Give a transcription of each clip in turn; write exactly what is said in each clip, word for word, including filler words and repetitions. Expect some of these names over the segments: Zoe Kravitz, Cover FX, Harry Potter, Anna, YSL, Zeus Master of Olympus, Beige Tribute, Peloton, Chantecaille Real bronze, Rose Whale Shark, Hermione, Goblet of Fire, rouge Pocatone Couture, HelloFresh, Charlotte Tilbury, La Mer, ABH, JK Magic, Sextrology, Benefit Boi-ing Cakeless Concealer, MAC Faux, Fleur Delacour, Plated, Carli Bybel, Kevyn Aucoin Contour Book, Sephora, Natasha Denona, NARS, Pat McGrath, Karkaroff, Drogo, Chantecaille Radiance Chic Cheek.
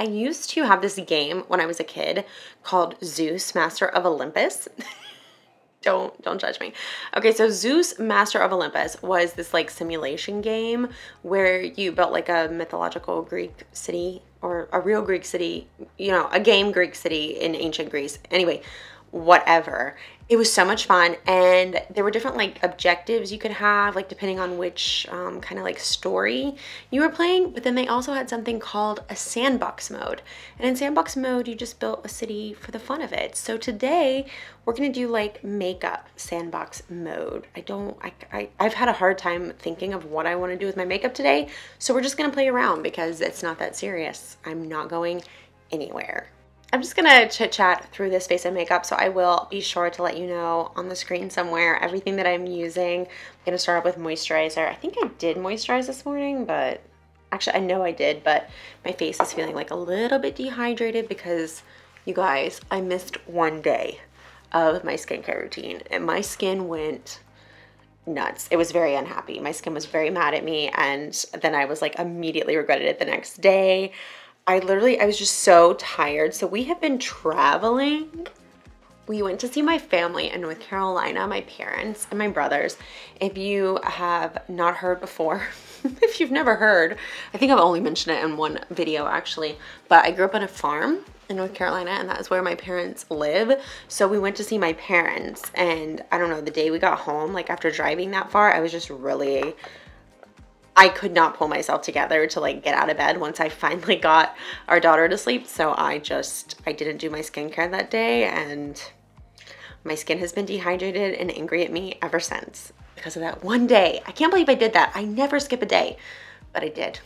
I used to have this game when I was a kid called Zeus Master of Olympus. Don't, don't judge me. Okay, so Zeus Master of Olympus was this like simulation game where you built like a mythological Greek city or a real Greek city, you know, a game Greek city in ancient Greece. Anyway, whatever. It was so much fun, and there were different like objectives you could have, like depending on which um, kind of like story you were playing, but then they also had something called a sandbox mode. And in sandbox mode, you just built a city for the fun of it. So today we're gonna do like makeup sandbox mode. I don't, I, I, I've had a hard time thinking of what I wanna do with my makeup today, so we're just gonna play around because it's not that serious. I'm not going anywhere. I'm just gonna chit chat through this face and makeup, so I will be sure to let you know on the screen somewhere everything that I'm using. I'm gonna start up with moisturizer. I think I did moisturize this morning, but actually I know I did, but my face is feeling like a little bit dehydrated because, you guys, I missed one day of my skincare routine and my skin went nuts. It was very unhappy. My skin was very mad at me, and then I was like immediately regretted it the next day. I literally, I was just so tired. So we have been traveling. We went to see my family in North Carolina, my parents and my brothers. If you have not heard before, if you've never heard, I think I've only mentioned it in one video actually, but I grew up on a farm in North Carolina, and that is where my parents live. So we went to see my parents, and I don't know, the day we got home, like after driving that far, I was just really, I could not pull myself together to like get out of bed once I finally got our daughter to sleep. So I just, I didn't do my skincare that day, and my skin has been dehydrated and angry at me ever since because of that one day. I can't believe I did that. I never skip a day, but I did.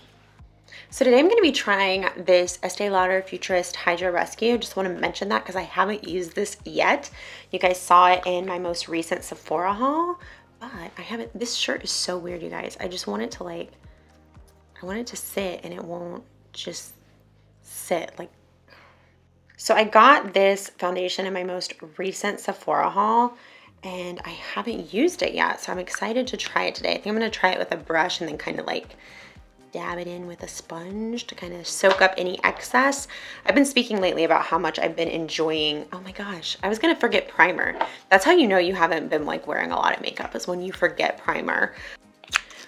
So today I'm gonna be trying this Estee Lauder Futurist Hydra Rescue. Just wanna mention that because I haven't used this yet. You guys saw it in my most recent Sephora haul. But I haven't, this shirt is so weird, you guys. I just want it to like, I want it to sit and it won't just sit like. So I got this foundation in my most recent Sephora haul, and I haven't used it yet. So I'm excited to try it today. I think I'm gonna try it with a brush and then kind of like dab it in with a sponge to kind of soak up any excess. I've been speaking lately about how much I've been enjoying, oh my gosh, I was gonna forget primer. That's how you know you haven't been like wearing a lot of makeup, is when you forget primer.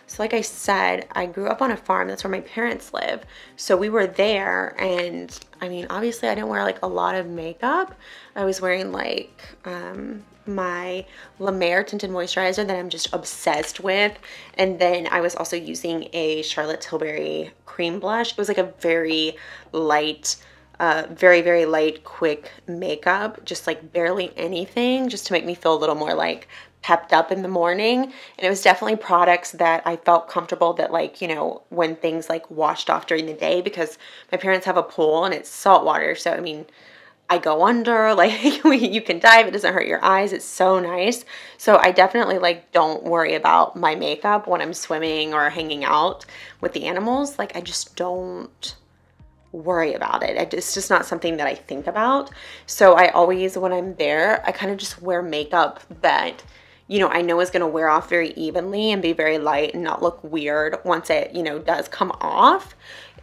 So like I said, I grew up on a farm, that's where my parents live. So we were there, and I mean, obviously I didn't wear like a lot of makeup. I was wearing like um, my La Mer tinted moisturizer that I'm just obsessed with. And then I was also using a Charlotte Tilbury cream blush. It was like a very light, uh, very, very light, quick makeup, just like barely anything, just to make me feel a little more like pepped up in the morning. And it was definitely products that I felt comfortable that like, you know, when things like washed off during the day, because my parents have a pool and it's salt water. So, I mean, I go under, like you can dive, it doesn't hurt your eyes, it's so nice. So I definitely like don't worry about my makeup when I'm swimming or hanging out with the animals. Like I just don't worry about it. It's just not something that I think about. So I always, when I'm there, I kind of just wear makeup that, you know, I know is gonna wear off very evenly and be very light and not look weird once it, you know, does come off.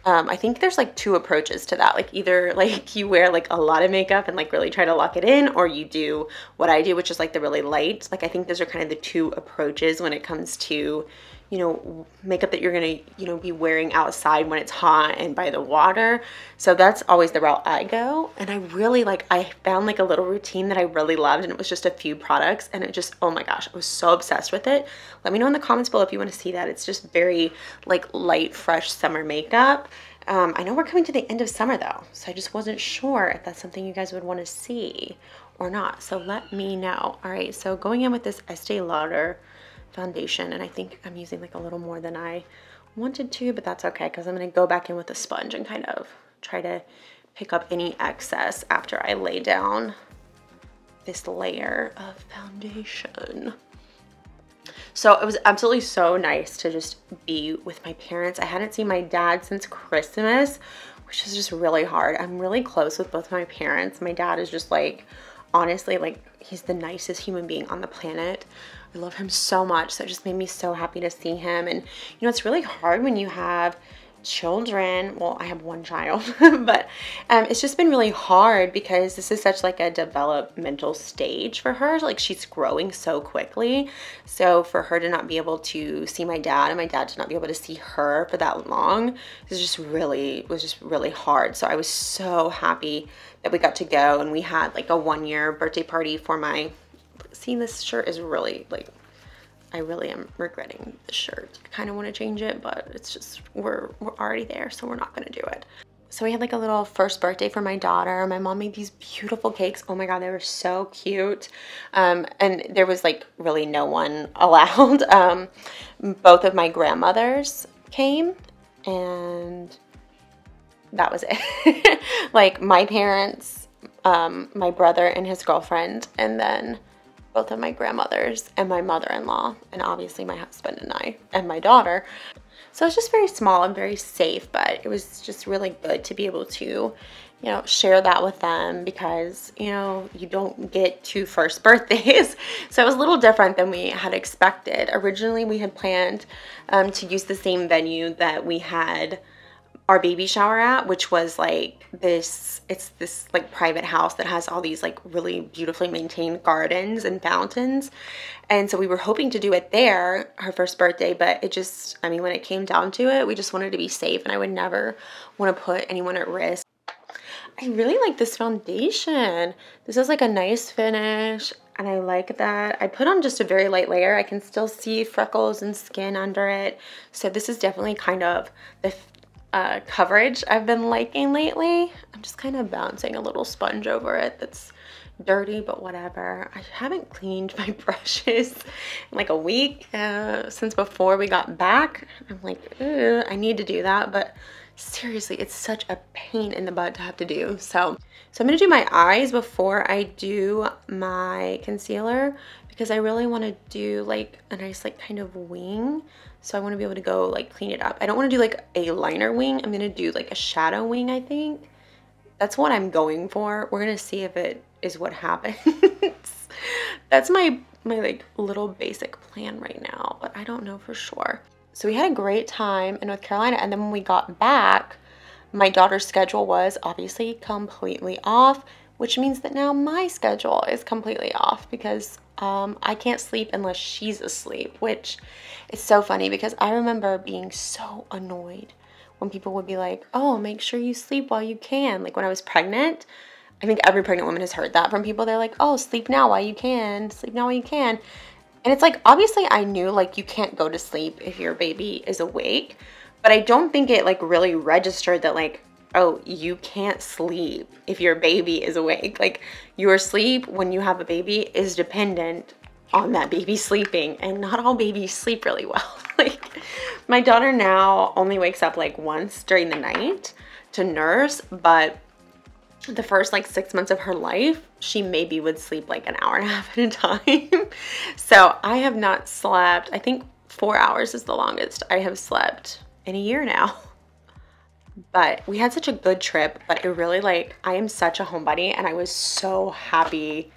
Um, I think there's like two approaches to that. Like either like you wear like a lot of makeup and like really try to lock it in, or you do what I do, which is like the really light. Like I think those are kind of the two approaches when it comes to, you know, makeup that you're gonna, you know, be wearing outside when it's hot and by the water. So that's always the route I go. And I really like, I found like a little routine that I really loved, and it was just a few products, and it just, oh my gosh, I was so obsessed with it. Let me know in the comments below if you wanna see that. It's just very like light, fresh summer makeup. Um, I know we're coming to the end of summer though, so I just wasn't sure if that's something you guys would want to see or not. So let me know. All right, so going in with this Estee Lauder foundation, and I think I'm using like a little more than I wanted to, but that's okay because I'm going to go back in with a sponge and kind of try to pick up any excess after I lay down this layer of foundation. So it was absolutely so nice to just be with my parents. I hadn't seen my dad since Christmas, which is just really hard. I'm really close with both my parents. My dad is just like, honestly, like he's the nicest human being on the planet. I love him so much. So it just made me so happy to see him. And you know, it's really hard when you have children. Well, I have one child, but um, it's just been really hard because this is such like a developmental stage for her. Like, she's growing so quickly. So for her to not be able to see my dad and my dad to not be able to see her for that long is just really, was just really hard. So I was so happy that we got to go, and we had like a one year birthday party for my, seeing this shirt is really like, I really am regretting the shirt. I kind of want to change it, but it's just, we're, we're already there, so we're not going to do it. So we had like a little first birthday for my daughter. My mom made these beautiful cakes. Oh my God, they were so cute. Um, and there was like really no one allowed. Um, both of my grandmothers came, and that was it. Like my parents, um, my brother and his girlfriend, and then both of my grandmothers and my mother-in-law, and obviously my husband and I and my daughter. So it's just very small and very safe, but it was just really good to be able to, you know, share that with them, because, you know, you don't get two first birthdays. So it was a little different than we had expected. Originally we had planned um, to use the same venue that we had our baby shower at, which was like this, it's this like private house that has all these like really beautifully maintained gardens and fountains. And so we were hoping to do it there, her first birthday, but it just, I mean, when it came down to it, we just wanted to be safe, and I would never want to put anyone at risk. I really like this foundation. This is like a nice finish, and I like that. I put on just a very light layer. I can still see freckles and skin under it. So this is definitely kind of the Uh, coverage I've been liking lately. I'm just kind of bouncing a little sponge over it that's dirty, but whatever. I haven't cleaned my brushes in like a week uh, since before we got back. I'm like, ooh, I need to do that, but seriously, it's such a pain in the butt to have to do. So, so I'm gonna do my eyes before I do my concealer, because I really want to do like a nice like kind of wing. So I want to be able to go like clean it up. I don't want to do like a liner wing. I'm going to do like a shadow wing, I think. That's what I'm going for. We're going to see if it is what happens. That's my, my like little basic plan right now, but I don't know for sure. So we had a great time in North Carolina. And then when we got back, my daughter's schedule was obviously completely off, which means that now my schedule is completely off, because Um, I can't sleep unless she's asleep, which is so funny because I remember being so annoyed when people would be like, oh, make sure you sleep while you can. Like when I was pregnant, I think every pregnant woman has heard that from people. They're like, oh, sleep now while you can, sleep now while you can. And it's like, obviously I knew like you can't go to sleep if your baby is awake, but I don't think it like really registered that like, oh, you can't sleep if your baby is awake. Like your sleep when you have a baby is dependent on that baby sleeping, and not all babies sleep really well. Like my daughter now only wakes up like once during the night to nurse, but the first like six months of her life, she maybe would sleep like an hour and a half at a time. So I have not slept. I think four hours is the longest I have slept in a year now. But we had such a good trip, but it really like, I am such a homebody, and I was so happy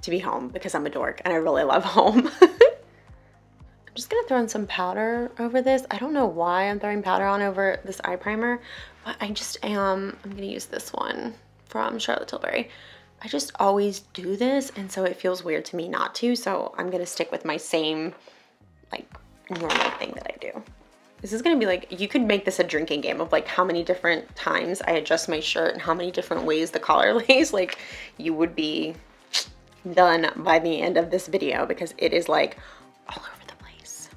to be home because I'm a dork and I really love home. I'm just gonna throw in some powder over this. I don't know why I'm throwing powder on over this eye primer, but I just am, I'm gonna use this one from Charlotte Tilbury. I just always do this, and so it feels weird to me not to, so I'm gonna stick with my same like normal thing that I do. This is gonna be like, you could make this a drinking game of like how many different times I adjust my shirt and how many different ways the collar lays. Like you would be done by the end of this video because it is like all over the place.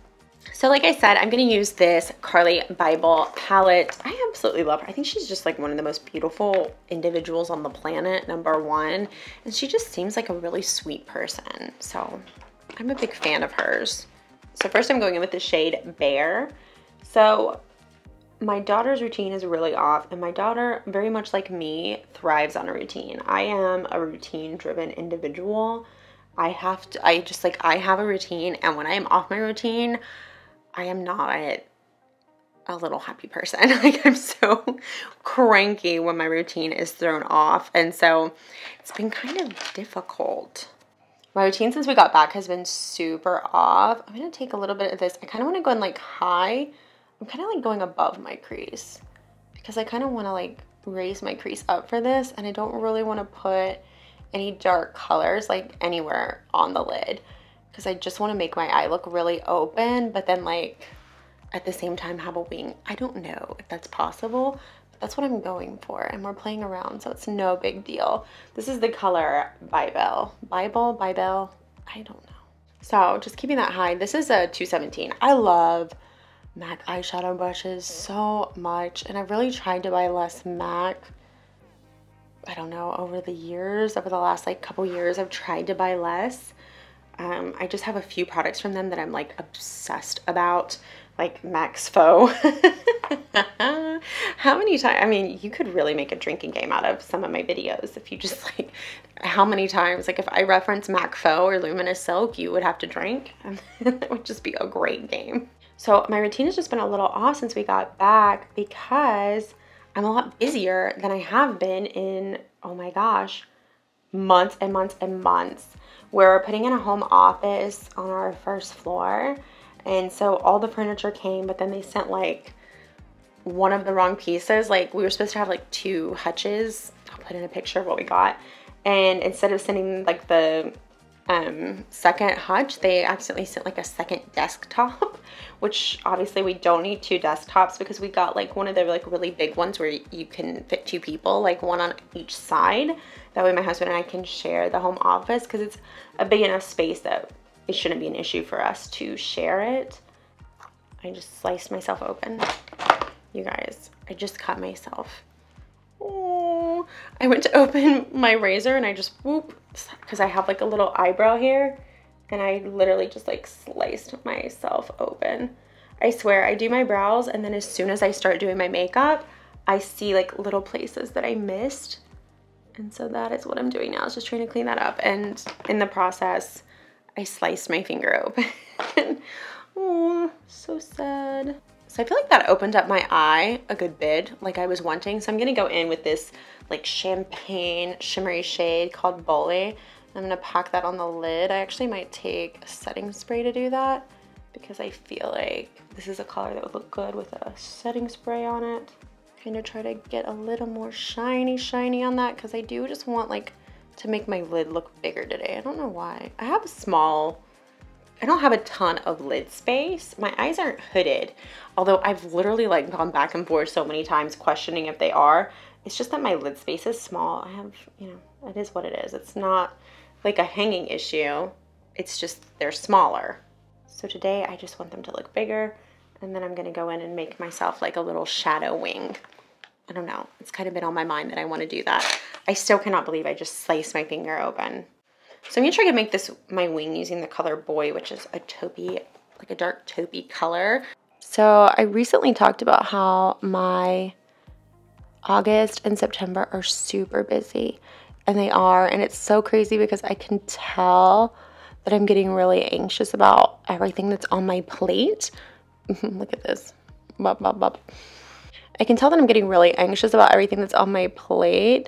So like I said, I'm gonna use this Carli Bybel palette. I absolutely love her. I think she's just like one of the most beautiful individuals on the planet, number one. And she just seems like a really sweet person. So I'm a big fan of hers. So first I'm going in with the shade Bare. So my daughter's routine is really off, and my daughter, very much like me, thrives on a routine. I am a routine driven individual. I have to, I just like, I have a routine, and when I am off my routine, I am not a little happy person. Like I'm so cranky when my routine is thrown off. And so it's been kind of difficult. My routine since we got back has been super off. I'm going to take a little bit of this. I kind of want to go in like high I'm kind of like going above my crease because I kind of want to like raise my crease up for this, and I don't really want to put any dark colors like anywhere on the lid because I just want to make my eye look really open, but then like at the same time have a wing. I don't know if that's possible, but that's what I'm going for, and we're playing around, so it's no big deal. This is the color Bybel. Bybel, Bybel, I don't know. So just keeping that high. This is a two seventeen. I love MAC eyeshadow brushes so much, and I've really tried to buy less MAC. I don't know, over the years, over the last like couple years, I've tried to buy less. Um, I just have a few products from them that I'm like obsessed about, like MAC Faux. How many times, I mean, you could really make a drinking game out of some of my videos if you just like, how many times, like if I reference MAC Faux or Luminous Silk, you would have to drink. That would just be a great game. So my routine has just been a little off since we got back because I'm a lot busier than I have been in, oh my gosh, months and months and months. We're putting in a home office on our first floor, and so all the furniture came, but then they sent like one of the wrong pieces. Like we were supposed to have like two hutches. I'll put in a picture of what we got. And instead of sending like the um, second hutch, they accidentally sent like a second desktop, which obviously we don't need two desktops because we got like one of the like really big ones where you can fit two people, like one on each side. That way my husband and I can share the home office because it's a big enough space that it shouldn't be an issue for us to share it. I just sliced myself open. You guys, I just cut myself. Oh, I went to open my razor and I just whoop, because I have like a little eyebrow here, and I literally just like sliced myself open. I swear, I do my brows, and then as soon as I start doing my makeup, I see like little places that I missed. And so that is what I'm doing now, is just trying to clean that up. And in the process, I sliced my finger open. Oh, so sad. So I feel like that opened up my eye a good bit, like I was wanting. So I'm gonna go in with this like champagne shimmery shade called Bolé. I'm gonna pack that on the lid. I actually might take a setting spray to do that because I feel like this is a color that would look good with a setting spray on it. Kind of try to get a little more shiny shiny on that because I do just want like to make my lid look bigger today. I don't know why. I have a small, I don't have a ton of lid space. My eyes aren't hooded, although I've literally like gone back and forth so many times questioning if they are. It's just that my lid space is small. I have, you know, it is what it is. It's not like a hanging issue. It's just they're smaller. So today I just want them to look bigger, and then I'm gonna go in and make myself like a little shadow wing. I don't know, it's kind of been on my mind that I wanna do that. I still cannot believe I just sliced my finger open. So I'm gonna try to make this my wing using the color Boy, which is a taupey, like a dark taupey color. So I recently talked about how my August and September are super busy, and they are, and it's so crazy because I can tell that I'm getting really anxious about everything that's on my plate. Look at this, bop, bop, bop. I can tell that I'm getting really anxious about everything that's on my plate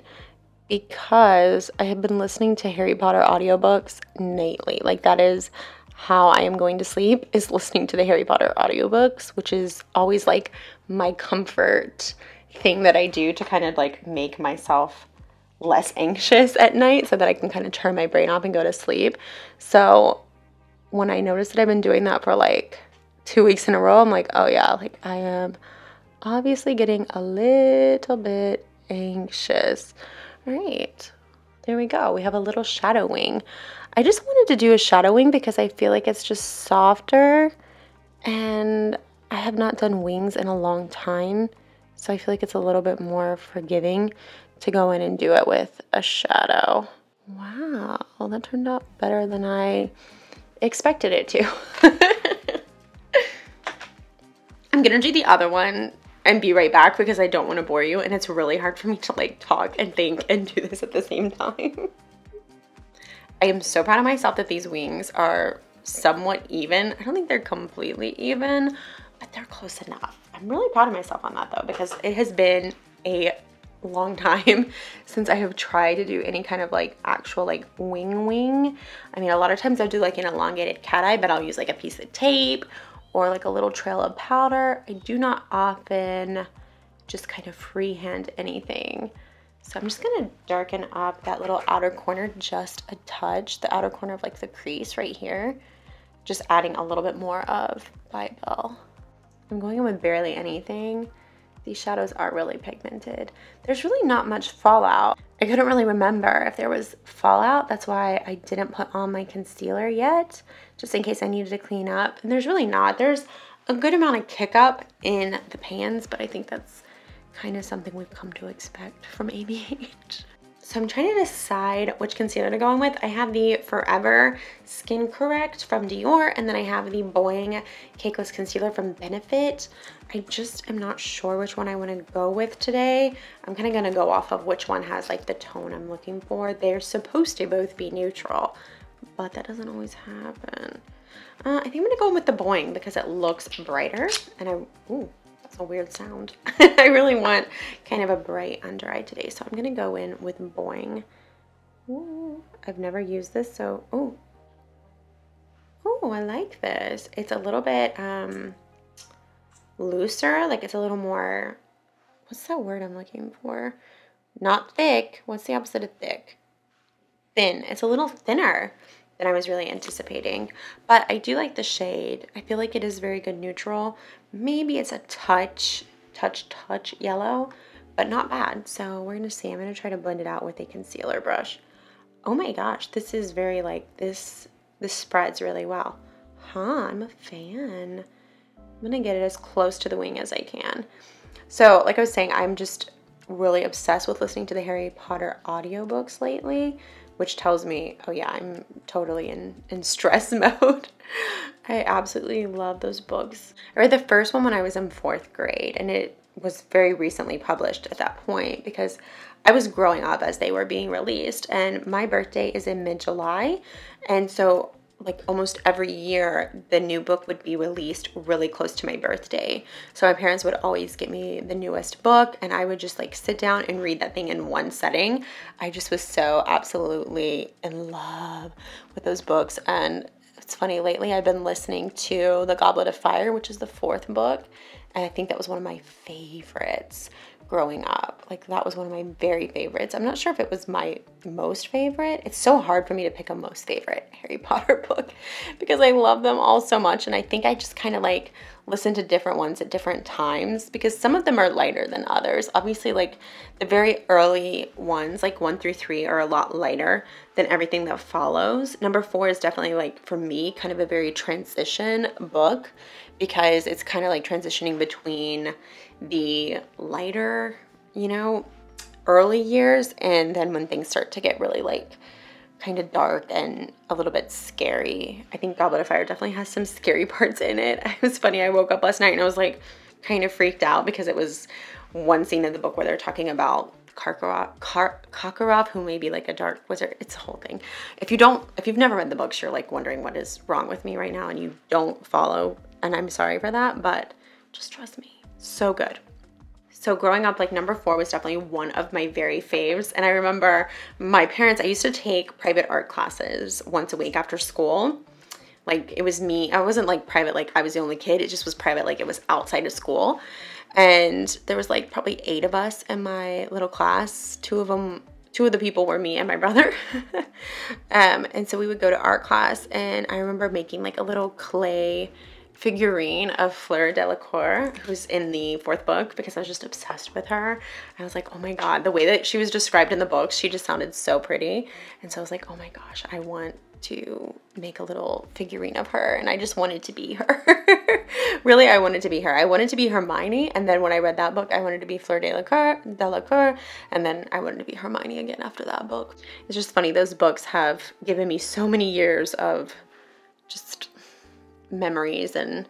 because I have been listening to Harry Potter audiobooks nightly. Like that is how I am going to sleep, is listening to the Harry Potter audiobooks, which is always like my comfort thing that I do to kind of like make myself less anxious at night so that I can kind of turn my brain off and go to sleep. So when I noticed that I've been doing that for like two weeks in a row, I'm like, oh yeah, like I am obviously getting a little bit anxious. All right, there we go. We have a little shadow wing. I just wanted to do a shadow wing because I feel like it's just softer, and I have not done wings in a long time. So I feel like it's a little bit more forgiving to go in and do it with a shadow. Wow, that turned out better than I expected it to. I'm gonna do the other one and be right back because I don't want to bore you, and it's really hard for me to like talk and think and do this at the same time. I am so proud of myself that these wings are somewhat even. I don't think they're completely even, but they're close enough. I'm really proud of myself on that though, because it has been a long time since I have tried to do any kind of like actual like wing wing. I mean, a lot of times I'll do like an elongated cat eye, but I'll use like a piece of tape or like a little trail of powder. I do not often just kind of freehand anything. So I'm just gonna darken up that little outer corner just a touch, the outer corner of like the crease right here, just adding a little bit more of Bybel. I'm going in with barely anything. These shadows are really pigmented. There's really not much fallout. I couldn't really remember if there was fallout. That's why I didn't put on my concealer yet, just in case I needed to clean up. And there's really not. There's a good amount of kick up in the pans, but I think that's kind of something we've come to expect from A B H. So I'm trying to decide which concealer to go in with. I have the Forever Skin Correct from Dior, and then I have the Boi-ing Cakeless Concealer from Benefit. I just am not sure which one I want to go with today. I'm kind of going to go off of which one has like the tone I'm looking for. They're supposed to both be neutral, but that doesn't always happen. Uh, I think I'm going to go in with the Boi-ing because it looks brighter, and I... Ooh. A weird sound. I really want kind of a bright under eye today, so I'm gonna go in with Boi-ing. Ooh, I've never used this, so oh, oh, I like this. It's a little bit um, looser, like it's a little more. What's that word I'm looking for? Not thick. What's the opposite of thick? Thin. It's a little thinner than I was really anticipating, but I do like the shade. I feel like it is very good neutral. Maybe it's a touch, touch, touch yellow, but not bad. So we're gonna see. I'm gonna try to blend it out with a concealer brush. Oh my gosh, this is very like this. This spreads really well. Huh? I'm a fan. I'm gonna get it as close to the wing as I can. So, like I was saying, I'm just really obsessed with listening to the Harry Potter audiobooks lately, which tells me, oh yeah, I'm totally in, in stress mode. I absolutely love those books. I read the first one when I was in fourth grade, and it was very recently published at that point because I was growing up as they were being released, and my birthday is in mid-July, and so like almost every year the new book would be released really close to my birthday. So my parents would always get me the newest book, and I would just like sit down and read that thing in one setting. I just was so absolutely in love with those books. And it's funny, lately I've been listening to The Goblet of Fire, which is the fourth book, and I think that was one of my favorites growing up. Like that was one of my very favorites. I'm not sure if it was my most favorite. It's so hard for me to pick a most favorite Harry Potter book because I love them all so much, and I think I just kind of like listen to different ones at different times because some of them are lighter than others. Obviously, like the very early ones, like one through three, are a lot lighter than everything that follows. Number four is definitely like, for me, kind of a very transition book because it's kind of like transitioning between the lighter, you know, early years, and then when things start to get really like kind of dark and a little bit scary. I think Goblet of Fire definitely has some scary parts in it. It was funny, I woke up last night and I was like kind of freaked out because it was one scene in the book where they're talking about Karkaroff, Karkaroff, who may be like a dark wizard. It's a whole thing. If you don't, if you've never read the books, you're like wondering what is wrong with me right now, and you don't follow, and I'm sorry for that, but just trust me. So good. So growing up, like number four was definitely one of my very faves. And I remember my parents, I used to take private art classes once a week after school. Like it was me, I wasn't like private, like I was the only kid. It just was private, like it was outside of school. And there was like probably eight of us in my little class. Two of them, two of the people were me and my brother. um, and so we would go to art class, and I remember making like a little clay figurine of Fleur Delacour, who's in the fourth book, because I was just obsessed with her. I was like, oh my God, the way that she was described in the books, she just sounded so pretty. And so I was like, oh my gosh, I want to make a little figurine of her. And I just wanted to be her. Really, I wanted to be her. I wanted to be Hermione. And then when I read that book, I wanted to be Fleur Delacour, Delacour. And then I wanted to be Hermione again after that book. It's just funny. Those books have given me so many years of just memories and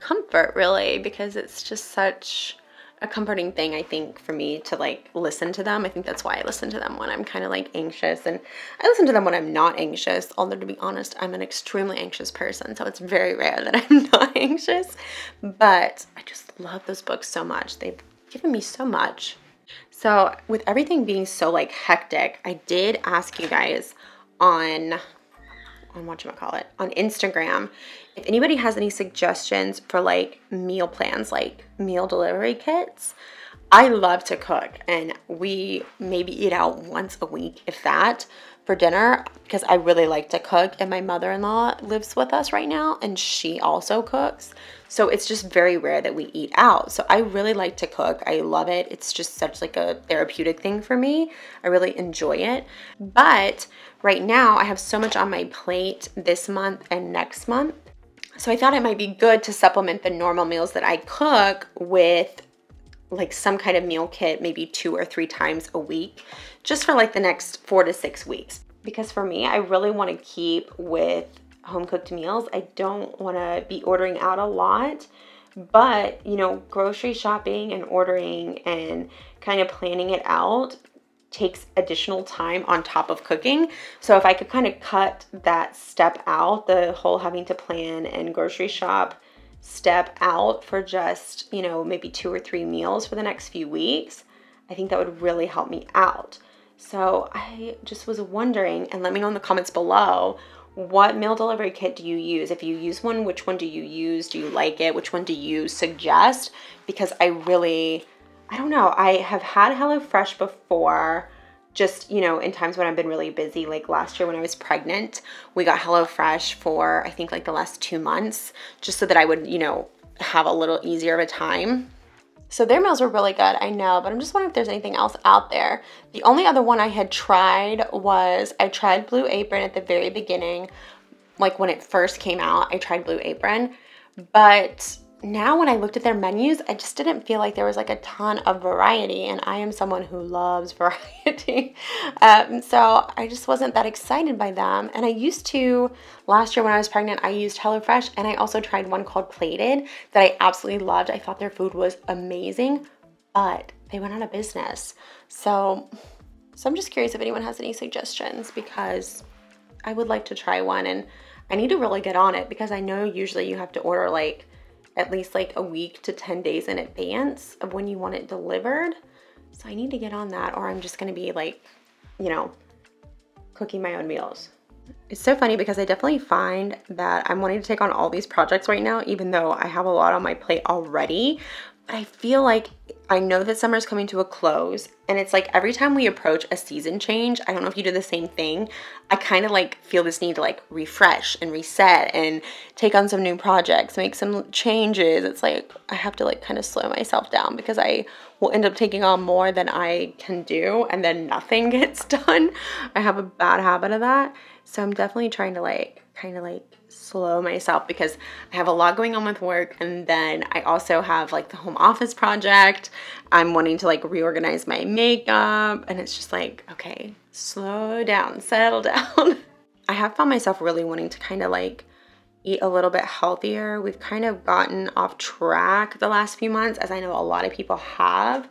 comfort, really, because it's just such a comforting thing, I think, for me to like listen to them. I think that's why I listen to them when I'm kind of like anxious, and I listen to them when I'm not anxious, although to be honest, I'm an extremely anxious person, so it's very rare that I'm not anxious, but I just love those books so much. They've given me so much. So with everything being so like hectic, I did ask you guys on on whatchamacallit, on Instagram If anybody has any suggestions for like meal plans, like meal delivery kits, I love to cook and we maybe eat out once a week, if that, for dinner, because I really like to cook and my mother-in-law lives with us right now and she also cooks. So it's just very rare that we eat out. So I really like to cook. I love it. It's just such like a therapeutic thing for me. I really enjoy it. But right now I have so much on my plate this month and next month. So I thought it might be good to supplement the normal meals that I cook with like some kind of meal kit, maybe two or three times a week, just for like the next four to six weeks. Because for me, I really want to keep with home cooked meals. I don't want to be ordering out a lot, but you know, grocery shopping and ordering and kind of planning it out takes additional time on top of cooking. So if I could kind of cut that step out, the whole having to plan and grocery shop step out for just, you know, maybe two or three meals for the next few weeks, I think that would really help me out. So I just was wondering, and let me know in the comments below, what meal delivery kit do you use? If you use one, which one do you use? Do you like it? Which one do you suggest? Because I really, I don't know, I have had HelloFresh before, just, you know, in times when I've been really busy, like last year when I was pregnant, we got HelloFresh for, I think like the last two months, just so that I would, you know, have a little easier of a time. So their meals were really good, I know, but I'm just wondering if there's anything else out there. The only other one I had tried was, I tried Blue Apron at the very beginning, like when it first came out, I tried Blue Apron, but now when I looked at their menus, I just didn't feel like there was like a ton of variety, and I am someone who loves variety. um, so I just wasn't that excited by them. And I used to, last year when I was pregnant, I used HelloFresh, and I also tried one called Plated that I absolutely loved. I thought their food was amazing, but they went out of business. So, so I'm just curious if anyone has any suggestions, because I would like to try one and I need to really get on it, because I know usually you have to order like at least like a week to ten days in advance of when you want it delivered. So I need to get on that, or I'm just gonna be like, you know, cooking my own meals. It's so funny because I definitely find that I'm wanting to take on all these projects right now, even though I have a lot on my plate already. But I feel like I know that summer's coming to a close, and it's like every time we approach a season change, I don't know if you do the same thing, I kind of like feel this need to like refresh and reset and take on some new projects, make some changes. It's like I have to like kind of slow myself down, because I will end up taking on more than I can do and then nothing gets done. I have a bad habit of that. So I'm definitely trying to like kind of like slow myself, because I have a lot going on with work, and then I also have like the home office project. I'm wanting to like reorganize my makeup, and it's just like, okay, slow down, settle down. I have found myself really wanting to kind of like eat a little bit healthier. We've kind of gotten off track the last few months, as I know a lot of people have.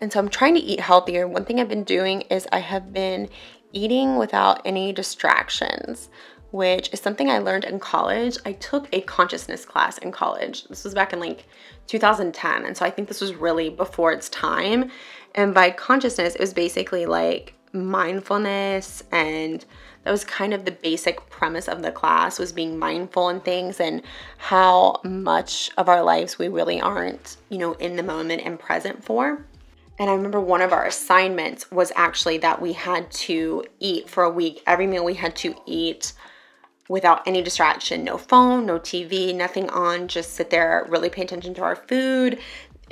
And so I'm trying to eat healthier. One thing I've been doing is I have been eating without any distractions, which is something I learned in college. I took a consciousness class in college. This was back in like two thousand ten. And so I think this was really before its time. And by consciousness, it was basically like mindfulness, and that was kind of the basic premise of the class, was being mindful in things and how much of our lives we really aren't, you know, in the moment and present for. And I remember one of our assignments was actually that we had to eat for a week. Every meal we had to eat without any distraction, no phone, no T V, nothing on, just sit there, really pay attention to our food.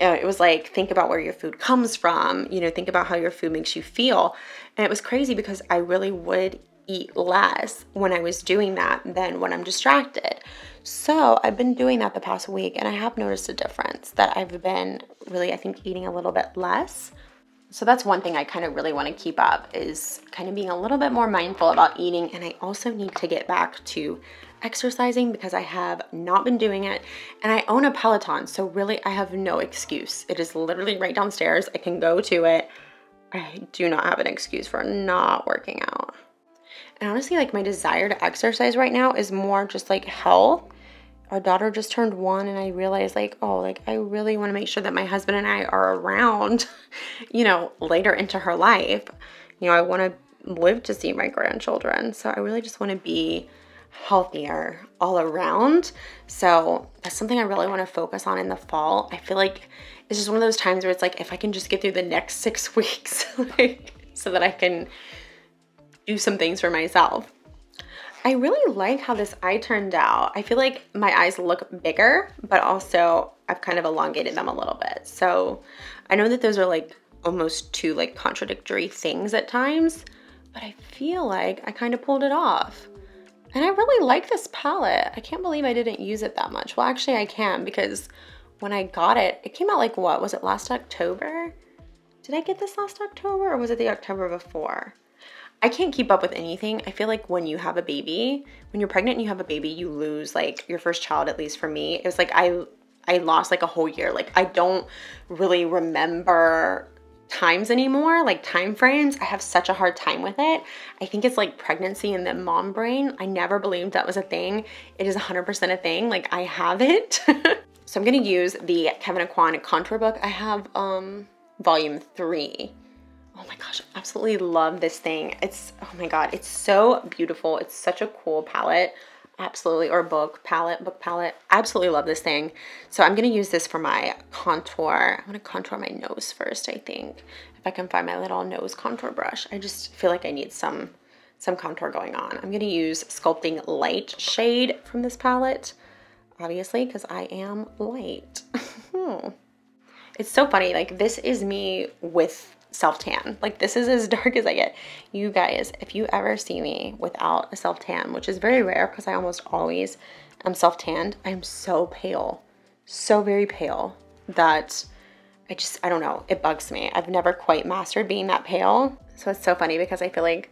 Uh, it was like, think about where your food comes from, you know, think about how your food makes you feel. And it was crazy because I really would eat less when I was doing that than when I'm distracted. So I've been doing that the past week, and I have noticed a difference that I've been really, I think, eating a little bit less. So that's one thing I kind of really want to keep up, is kind of being a little bit more mindful about eating. And I also need to get back to exercising, because I have not been doing it, and I own a Peloton. So really I have no excuse. It is literally right downstairs. I can go to it. I do not have an excuse for not working out. And honestly, like my desire to exercise right now is more just like health. Our daughter just turned one, and I realized like, oh, like I really want to make sure that my husband and I are around, you know, later into her life. You know, I want to live to see my grandchildren. So I really just want to be healthier all around. So that's something I really want to focus on in the fall. I feel like it's just one of those times where it's like, if I can just get through the next six weeks, like, so that I can do some things for myself. I really like how this eye turned out. I feel like my eyes look bigger, but also I've kind of elongated them a little bit. So I know that those are like almost two like contradictory things at times, but I feel like I kind of pulled it off. And I really like this palette. I can't believe I didn't use it that much. Well, actually I can, because when I got it, it came out like, what was it, last October? Did I get this last October, or was it the October before? I can't keep up with anything. I feel like when you have a baby, when you're pregnant and you have a baby, you lose like your first child, at least for me. It was like I I lost like a whole year. Like I don't really remember times anymore, like time frames. I have such a hard time with it. I think it's like pregnancy and the mom brain. I never believed that was a thing. It is one hundred percent a thing. Like I have it. So I'm gonna use the Kevyn Aucoin Contour Book. I have um, volume three. Oh my gosh, I absolutely love this thing. It's, oh my God, it's so beautiful. It's such a cool palette, absolutely, or book palette, book palette. Absolutely love this thing. So I'm gonna use this for my contour. I'm gonna contour my nose first, I think, if I can find my little nose contour brush. I just feel like I need some, some contour going on. I'm gonna use Sculpting Light shade from this palette, obviously, because I am light. It's so funny, like this is me with self-tan. Like this is as dark as I get. You guys, if you ever see me without a self-tan, which is very rare because I almost always am self-tanned, I'm so pale, so very pale that I just, I don't know, it bugs me. I've never quite mastered being that pale. So it's so funny because I feel like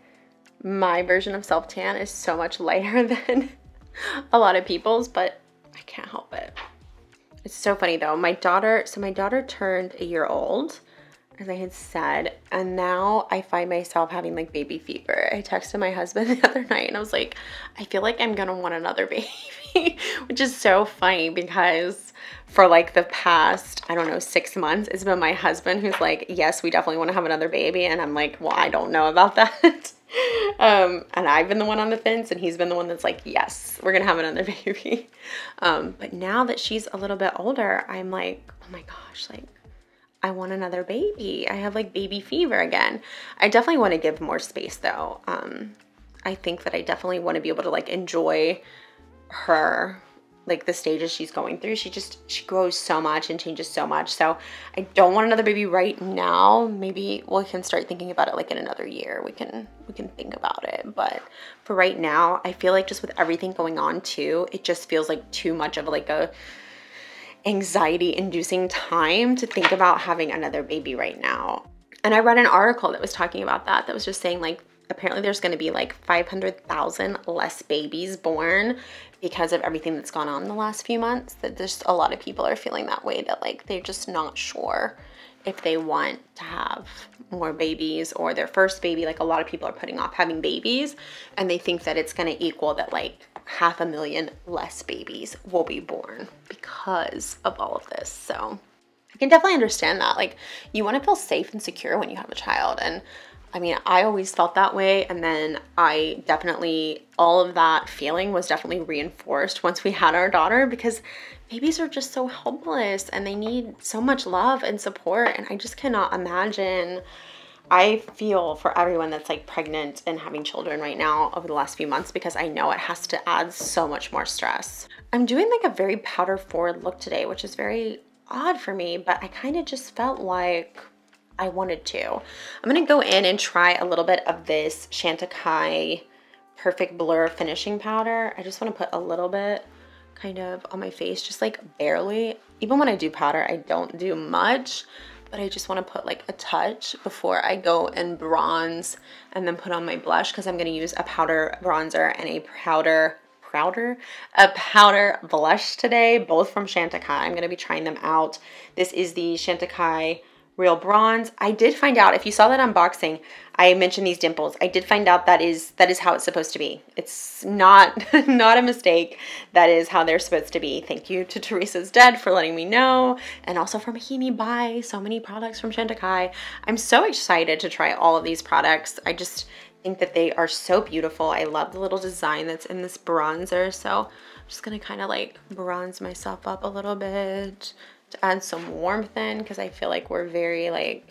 my version of self-tan is so much lighter than a lot of people's, but I can't help it. It's so funny though. My daughter, so my daughter turned a year old, as I had said, and now I find myself having like baby fever. I texted my husband the other night and I was like, I feel like I'm gonna want another baby, which is so funny because for like the past, I don't know, six months, it's been my husband who's like, yes, we definitely wanna have another baby. And I'm like, well, I don't know about that. um, and I've been the one on the fence and he's been the one that's like, yes, we're gonna have another baby. Um, but now that she's a little bit older, I'm like, oh my gosh, like, I want another baby. I have like baby fever again. I definitely want to give more space though. Um, I think that I definitely want to be able to like enjoy her, like the stages she's going through. She just, she grows so much and changes so much. So I don't want another baby right now. Maybe we can start thinking about it like in another year. We can, we can think about it. But for right now, I feel like just with everything going on too, it just feels like too much of like a, anxiety inducing time to think about having another baby right now. And I read an article that was talking about that, that was just saying like, apparently there's gonna be like five hundred thousand less babies born because of everything that's gone on in the last few months, that there's a lot of people are feeling that way, that like, they're just not sure if they want to have more babies or their first baby. Like a lot of people are putting off having babies and they think that it's gonna equal that like half a million less babies will be born because of all of this. So I can definitely understand that. Like you wanna feel safe and secure when you have a child. And I mean, I always felt that way. And then I definitely, all of that feeling was definitely reinforced once we had our daughter, because babies are just so helpless and they need so much love and support. And I just cannot imagine. I feel for everyone that's like pregnant and having children right now over the last few months, because I know it has to add so much more stress. I'm doing like a very powder forward look today, which is very odd for me, but I kind of just felt like I wanted to. I'm gonna go in and try a little bit of this Chantecaille Perfect Blur Finishing Powder. I just wanna put a little bit kind of on my face, just like barely. Even when I do powder, I don't do much, but I just wanna put like a touch before I go and bronze and then put on my blush, because I'm gonna use a powder bronzer and a powder, powder? A powder blush today, both from Chantecaille. I'm gonna be trying them out. This is the Chantecaille Real Bronze. I did find out, if you saw that unboxing, I mentioned these dimples. I did find out that is that is how it's supposed to be. It's not, not a mistake. That is how they're supposed to be. Thank you to Teresa's Dead for letting me know, and also for making me buy so many products from Chantecaille. I'm so excited to try all of these products. I just I think that they are so beautiful. I love the little design that's in this bronzer. So I'm just gonna kind of like bronze myself up a little bit to add some warmth in, because I feel like we're very like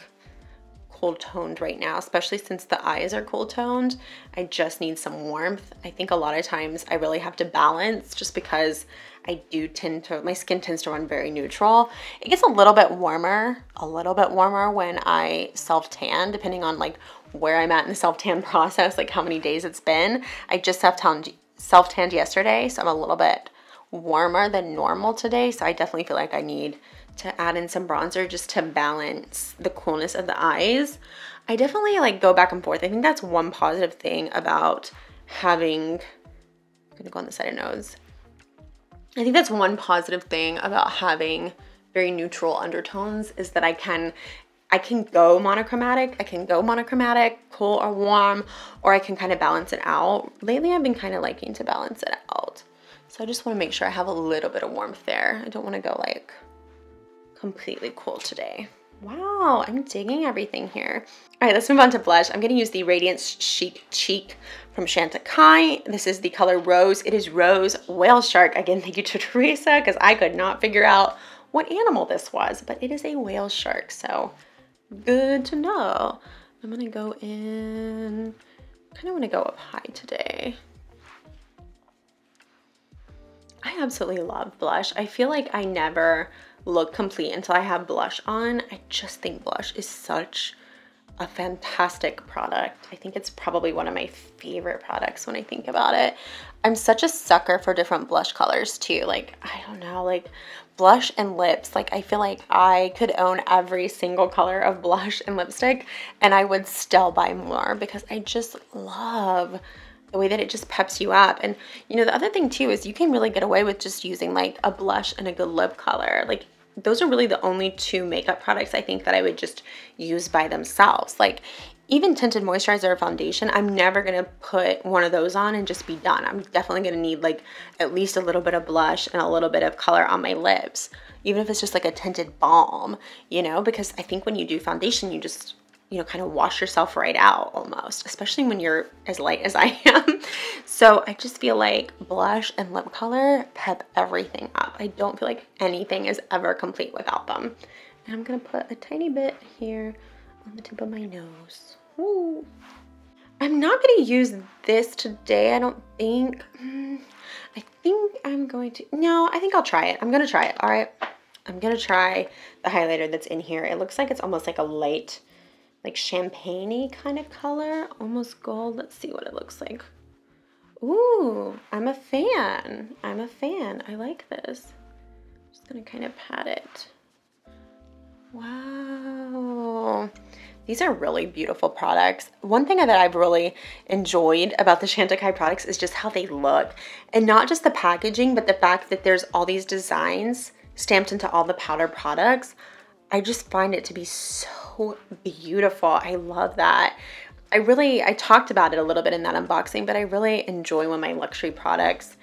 cold toned right now, especially since the eyes are cold toned. I just need some warmth. I think a lot of times I really have to balance, just because I do tend to, my skin tends to run very neutral. It gets a little bit warmer, a little bit warmer when I self-tan, depending on like where I'm at in the self-tan process, like how many days it's been. I just self-tanned, self-tanned yesterday, so I'm a little bit warmer than normal today. So I definitely feel like I need to add in some bronzer just to balance the coolness of the eyes. I definitely like go back and forth. I think that's one positive thing about having, I'm gonna go on the side of nose. I think that's one positive thing about having very neutral undertones, is that I can I can go monochromatic, I can go monochromatic, cool or warm, or I can kind of balance it out. Lately I've been kind of liking to balance it out. So I just wanna make sure I have a little bit of warmth there. I don't wanna go like completely cool today. Wow, I'm digging everything here. All right, let's move on to blush. I'm gonna use the Radiance Chic Cheek from Chantecaille. This is the color Rose. It is Rose Whale Shark. Again, thank you to Teresa, because I could not figure out what animal this was, but it is a whale shark, so good to know. I'm gonna go in, kind of wanna go up high today. I absolutely love blush. I feel like I never look complete until I have blush on. I just think blush is such a fantastic product. I think it's probably one of my favorite products when I think about it. I'm such a sucker for different blush colors too. Like, I don't know, like blush and lips. Like, I feel like I could own every single color of blush and lipstick and I would still buy more, because I just love the way that it just peps you up. And you know, the other thing too is you can really get away with just using like a blush and a good lip color. Like, those are really the only two makeup products I think that I would just use by themselves. Like, even tinted moisturizer or foundation, I'm never gonna put one of those on and just be done. I'm definitely gonna need like at least a little bit of blush and a little bit of color on my lips, even if it's just like a tinted balm, you know, because I think when you do foundation, you just, you know, kind of wash yourself right out almost, especially when you're as light as I am. So I just feel like blush and lip color pep everything up. I don't feel like anything is ever complete without them. And I'm gonna put a tiny bit here on the tip of my nose. Ooh. I'm not gonna use this today, I don't think. Mm, I think I'm going to, no, I think I'll try it. I'm gonna try it, all right. I'm gonna try the highlighter that's in here. It looks like it's almost like a light, like champagne-y kind of color, almost gold. Let's see what it looks like. Ooh, I'm a fan. I'm a fan. I like this. I'm just gonna kind of pat it. Wow. These are really beautiful products. One thing that I've really enjoyed about the Chantecaille products is just how they look. And not just the packaging, but the fact that there's all these designs stamped into all the powder products. I just find it to be so beautiful. I love that. I really, I talked about it a little bit in that unboxing, but I really enjoy when my luxury products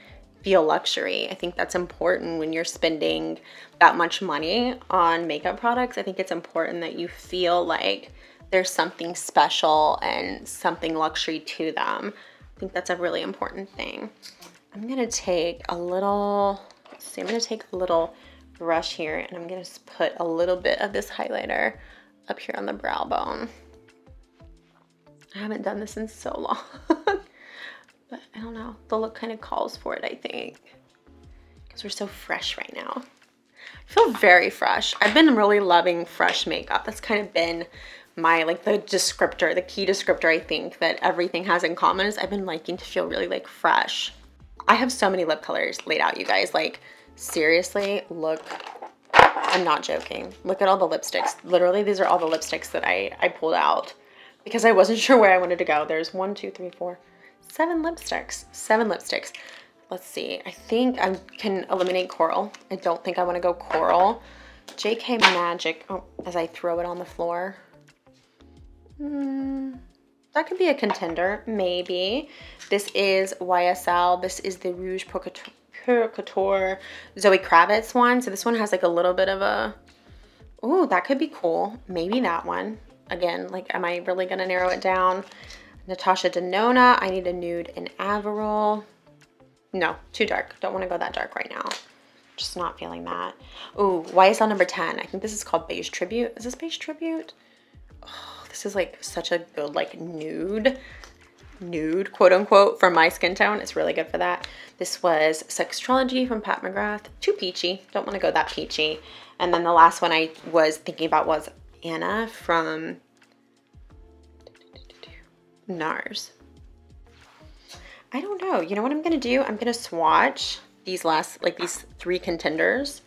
feel luxury. I think that's important when you're spending that much money on makeup products. I think it's important that you feel like there's something special and something luxury to them. I think that's a really important thing. I'm gonna take a little, see, I'm gonna take a little brush here, and I'm gonna just put a little bit of this highlighter up here on the brow bone. I haven't done this in so long, but I don't know, the look kind of calls for it, I think, because we're so fresh right now. I feel very fresh. I've been really loving fresh makeup. That's kind of been my, like, the descriptor, the key descriptor, I think, that everything has in common, is I've been liking to feel really like fresh. I have so many lip colors laid out, you guys. Like, seriously, look, I'm not joking. Look at all the lipsticks. Literally, these are all the lipsticks that I, I pulled out because I wasn't sure where I wanted to go. There's one, two, three, four, seven lipsticks, seven lipsticks. Let's see, I think I can eliminate coral. I don't think I wanna go coral. J K Magic, oh, as I throw it on the floor. Mm, that could be a contender, maybe. This is Y S L, this is the Rouge Pocatone Couture Zoe Kravitz one. So this one has like a little bit of a, ooh, that could be cool. Maybe that one. Again, like, am I really gonna narrow it down? Natasha Denona. I need a nude in Averil. No, too dark. Don't want to go that dark right now. Just not feeling that. Ooh, Y S L number ten. I think this is called Beige Tribute. Is this Beige Tribute? Oh, this is like such a good like nude, nude quote unquote for my skin tone. It's really good for that. This was Sextrology from Pat McGrath. Too peachy. Don't want to go that peachy. And then the last one I was thinking about was Anna from NARS. I don't know. You know what I'm going to do? I'm going to swatch these last, like these three contenders,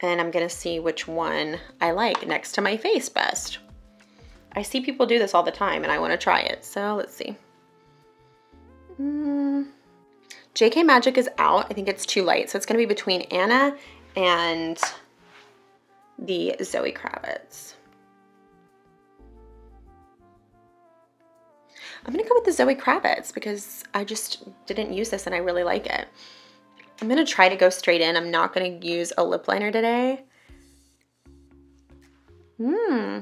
and I'm going to see which one I like next to my face best. I see people do this all the time and I want to try it. So let's see. Mm. J K Magic is out. I think it's too light. So it's going to be between Anna and the Zoe Kravitz. I'm gonna go with the Zoe Kravitz because I just didn't use this and I really like it. I'm gonna try to go straight in. I'm not gonna use a lip liner today. Hmm.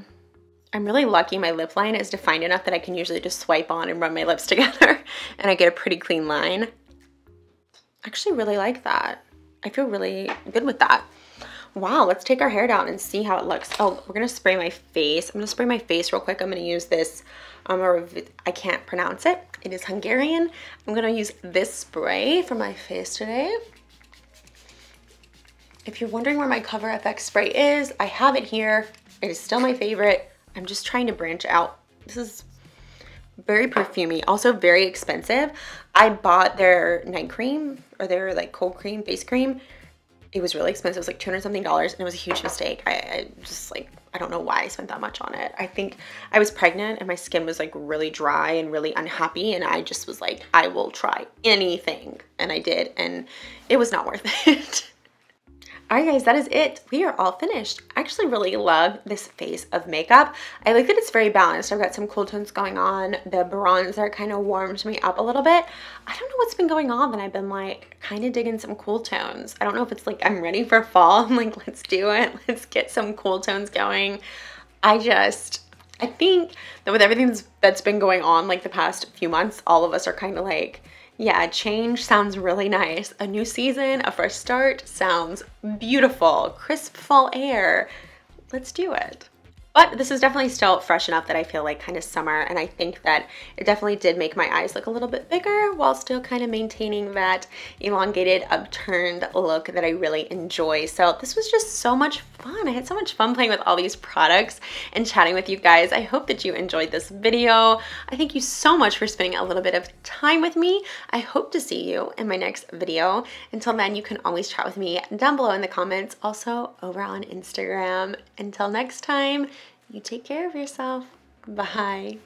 I'm really lucky my lip line is defined enough that I can usually just swipe on and run my lips together and I get a pretty clean line. I actually really like that. I feel really good with that. Wow, let's take our hair down and see how it looks. Oh, we're gonna spray my face. I'm gonna spray my face real quick. I'm gonna use this, um, or I can't pronounce it. It is Hungarian. I'm gonna use this spray for my face today. If you're wondering where my Cover F X spray is, I have it here. It is still my favorite. I'm just trying to branch out. This is very perfumey, also very expensive. I bought their night cream, or their like cold cream, face cream. It was really expensive. It was like two hundred something dollars and it was a huge mistake. I, I just like, I don't know why I spent that much on it. I think I was pregnant and my skin was like really dry and really unhappy, and I just was like, I will try anything. And I did, and it was not worth it. All right guys, that is it. We are all finished. I actually really love this phase of makeup. I like that it's very balanced. I've got some cool tones going on. The bronzer kind of warmed me up a little bit. I don't know what's been going on, but I've been like kind of digging some cool tones. I don't know if it's like I'm ready for fall. I'm like, let's do it. Let's get some cool tones going. I just, I think that with everything that's been going on like the past few months, all of us are kind of like, yeah, change sounds really nice. A new season, a fresh start sounds beautiful. Crisp fall air. Let's do it. But this is definitely still fresh enough that I feel like kind of summer, and I think that it definitely did make my eyes look a little bit bigger while still kind of maintaining that elongated, upturned look that I really enjoy. So this was just so much fun. I had so much fun playing with all these products and chatting with you guys. I hope that you enjoyed this video. I thank you so much for spending a little bit of time with me. I hope to see you in my next video. Until then, you can always chat with me down below in the comments, also over on Instagram. Until next time, you take care of yourself. Bye.